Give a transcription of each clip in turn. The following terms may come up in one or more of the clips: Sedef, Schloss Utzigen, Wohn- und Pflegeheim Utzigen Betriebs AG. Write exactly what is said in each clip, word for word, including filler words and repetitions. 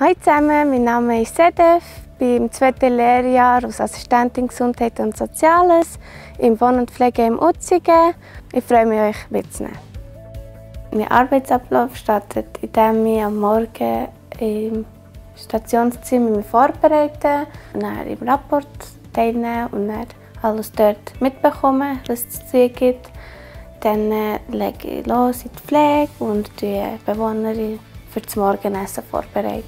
Hallo zusammen, mein Name ist Sedef, ich bin im zweiten Lehrjahr als Assistentin Gesundheit und Soziales im Wohn- und Pflegeheim Utzigen. Ich freue mich, euch mitzunehmen. Mein Arbeitsablauf startet, indem ich am Morgen im Stationszimmer mich vorbereite, dann im Rapport teilnehme und dann alles dort mitbekomme, was es zu gibt. Dann lege ich los in die Pflege und die Bewohnerin für das Morgenessen vorbereiten.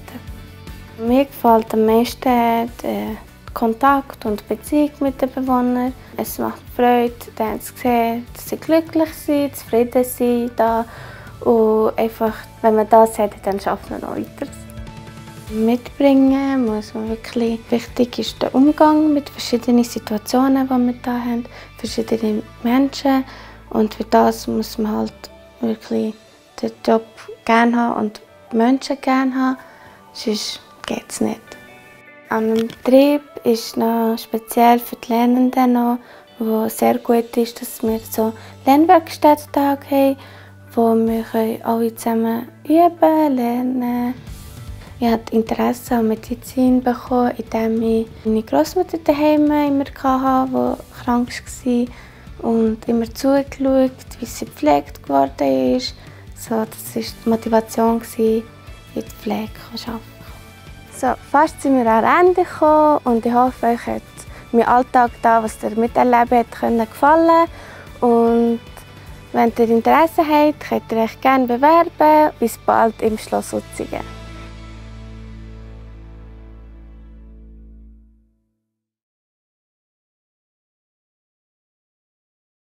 Mir gefällt am meisten der Kontakt und die Beziehung mit den Bewohnern. Es macht Freude, dann zu sehen, dass sie glücklich sind, zufrieden sind. Da. Und einfach, wenn man das hat, dann schafft man noch weiter. Mitbringen muss man wirklich. Wichtig ist der Umgang mit verschiedenen Situationen, die wir hier haben, verschiedene Menschen. Und für das muss man halt wirklich den Job gerne haben und Menschen gerne haben, sonst geht es nicht. Am Betrieb ist noch speziell für die Lernenden noch, wo sehr gut ist, dass wir so Lernwerkstätten-Tage haben, wo wir alle zusammen üben, lernen. Ich habe Interesse an Medizin bekommen, indem ich meine Großmutter daheim immer hatte, die krank war und immer zugeschaut, wie sie gepflegt geworden ist. So, das war die Motivation, in der Pflege zu arbeiten. So, fast sind wir am Ende gekommen und ich hoffe, euch hat mein Alltag, da, was ihr miterlebt habt, gefallen. Und wenn ihr Interesse habt, könnt ihr euch gerne bewerben. Bis bald im Schloss Utzigen.